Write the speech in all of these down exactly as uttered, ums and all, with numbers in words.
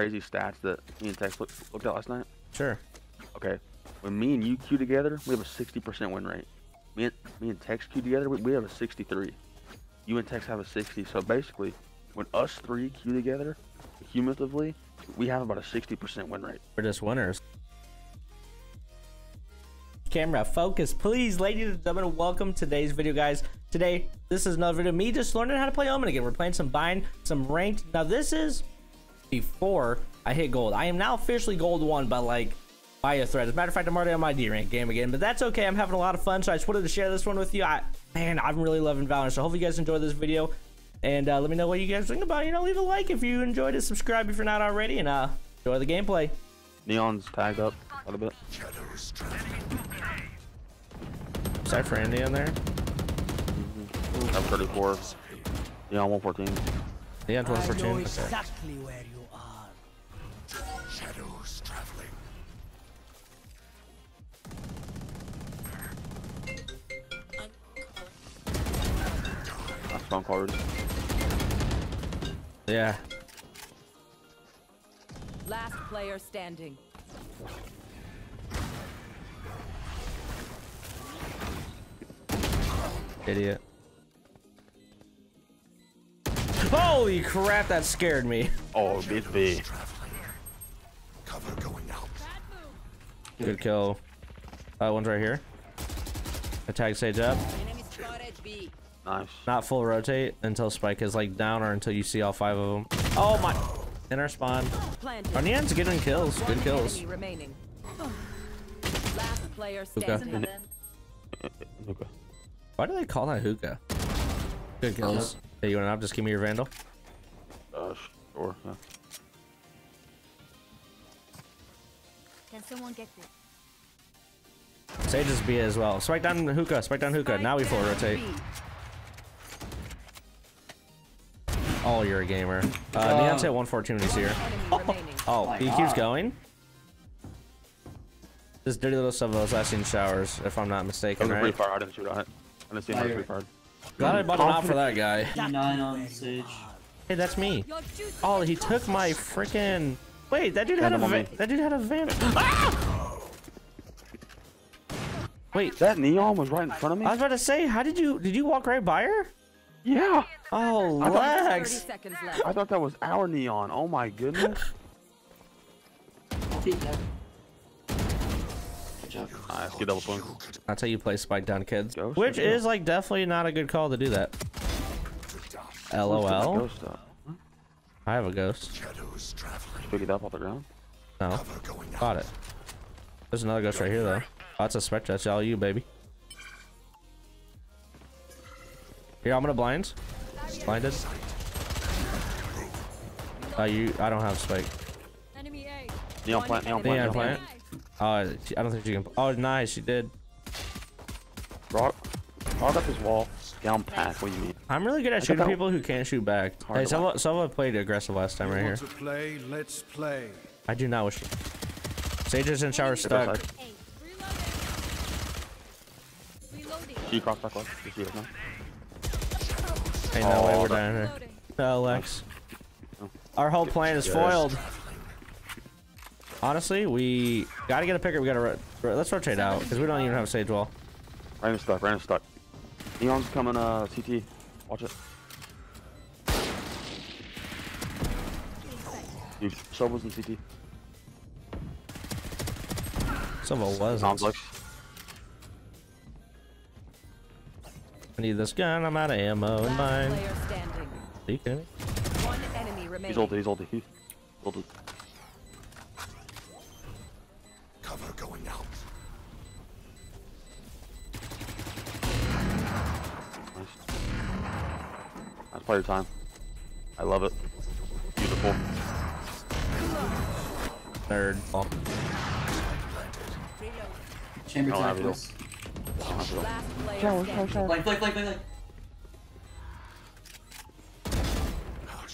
crazy stats that me and Tex look, looked at last night? Sure. Okay. When me and you queue together, we have a sixty percent win rate. Me and, me and Tex queue together, we, we have a sixty-three. You and Tex have a sixty. So basically, when us three queue together, cumulatively, we have about a sixty percent win rate. We're just winners. Camera focus, please, ladies and gentlemen. Welcome to today's video, guys. Today, this is another video. Me just learning how to play Omen again. We're playing some bind, some ranked. Now, this is before I hit gold. I am now officially gold one, but like by a thread. As a matter of fact, I'm already on my D rank game again, but that's okay. I'm having a lot of fun, so I just wanted to share this one with you. I man, I'm really loving Valorant. So hopefully you guys enjoy this video, and uh, let me know what you guys think about it. You know, leave a like if you enjoyed it, subscribe if you're not already, and uh, enjoy the gameplay. Neon's tagged up a little bit. Cypher and Neon there. Mm-hmm. I'm thirty-four. Neon one fourteen. Neon one fourteen. I know exactly okay. Where you are. Shadows traveling. That's phone card. Yeah. Last player standing. Idiot. Holy crap, that scared me. Oh, beat me. Cover going out. Good kill. Uh, one's right here. I tagged Sage up. Nice. Not full rotate until Spike is like down or until you see all five of them. Oh my. In our spawn. Our Neon's getting kills. Good kills. Last player standing. Okay. Why do they call that hookah? Good kills. Uh-huh. Hey, you want to up? Just give me your Vandal. Uh, sure. Yeah. Can someone get this? Sage is B as well. Spike down the hookah. Spike down hookah. Now we full rotate. Oh, you're a gamer. Uh, uh Neon's hit one fourteen when he's here. Oh, oh he keeps going. This dirty little sub of those I've seen showers, if I'm not mistaken, right? Pretty far. I didn't shoot on it. I didn't see my free card. Glad I bought it out for that guy. Nine on Sage. Hey, that's me. Oh, he took my freaking. Wait, that dude had a van. That dude had a van. Ah! Wait, that Neon was right in front of me. I was about to say, how did you? Did you walk right by her? Yeah. Oh, Lex. I thought that was our Neon. Oh my goodness. Good job. Right, let's get double point. That's how you play Spike down, kids. Ghost, which is like definitely not a good call to do that. L O L. I have a ghost. Pick it up off the ground. No. Got it. There's another ghost right here though. Oh, that's a Spectre. That's all you, baby. Here, I'm gonna blind. Blinded. Oh, uh, you. I don't have Spike. Enemy A. Neon plant. Neon plant. Neon plant. Oh, uh, I don't think she can. Oh, nice. She did. Rock. Rock up his wall. Down pass. What do you mean? I'm really good at I shooting people who can't shoot back. Hey, someone, someone played aggressive last time right here. To play, let's play. I do not wish. Sage is in shower stuck. She crossed back left. You see it now? Ain't no oh, way we're down here. No, Lex. Our whole plan is foiled. Honestly, we gotta get a picker. We gotta ro ro let's rotate out because we don't even have a Sage wall. Random stuck. Random stuck. Neon's coming. Uh, C T. Watch it. Dude, Shovel's in C T. Shovel was. I need this gun. I'm out of ammo in mine. Are you kidding me? One enemy remaining. He's ulted. He's ulted. He's ulted. Cover going out. Nice. That's player time. I love it. Beautiful. Third. Oh. Chamber time. Shower, shower, shower. Like, like, like, like, like.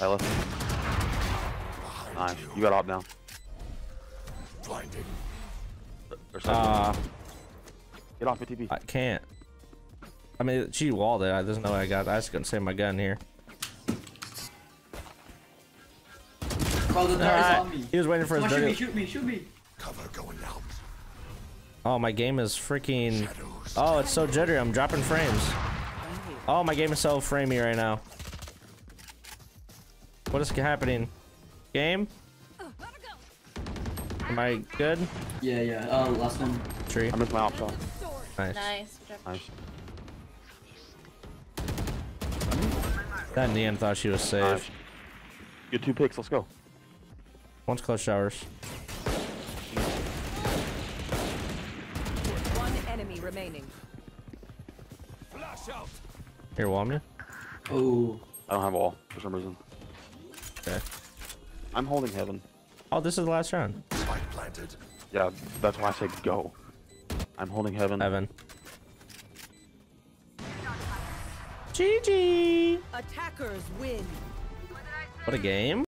I left. Nice. You got up now. Blinding. Uh, Get off the T P. I can't. I mean, she walled it. I, there's no way I got. I just couldn't save my gun here. Bro, the door right. is on me. He was waiting for his dirty. Shoot me, shoot me, shoot me. Cover going out. Oh, my game is freaking. Shadows. Oh, it's so jittery. I'm dropping frames. Oh, my game is so framey right now. What is happening? Game? Am I good? Yeah, yeah. Oh, uh, last one. Tree. I'm with my option. Nice. Nice. Nice. That Neon thought she was safe. Nice. Get two picks. Let's go. One's close showers. One enemy remaining. Flash out. Here, wall me. Oh. I don't have a wall for some reason. Okay. I'm holding heaven. Oh, this is the last round. Spike planted. Yeah, that's why I said go. I'm holding heaven. Heaven. G G. Attackers win. What a game.